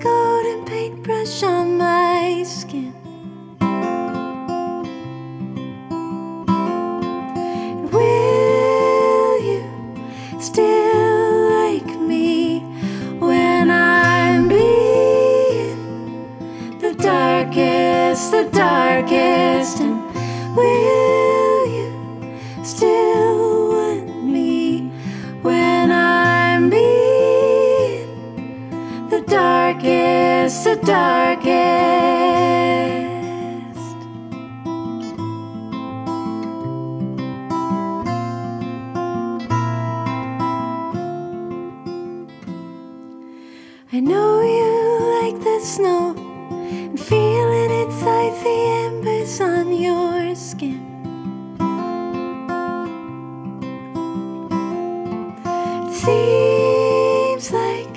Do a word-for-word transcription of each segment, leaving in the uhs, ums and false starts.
coat and paintbrush on my skin. And will you still like me when I'm being the darkest, the darkest? And will you still want me when I'm being the darkest, the darkest? I know you like the snow and feeling it's like the embers on your skin. It seems like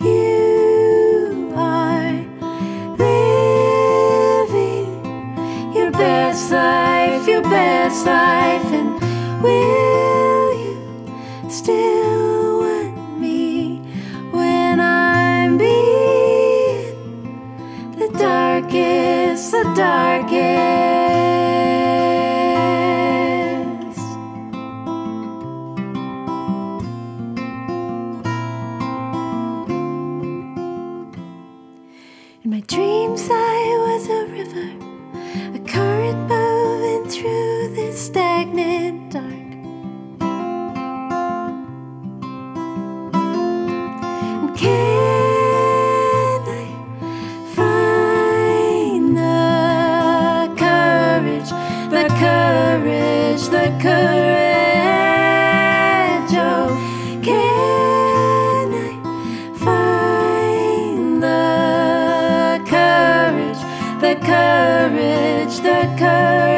you are living your best life, your best life. And will you still the darkest? In my dreams I was a river, a current moving through this stagnant dark. And the courage, oh, can I find the courage, the courage, the courage?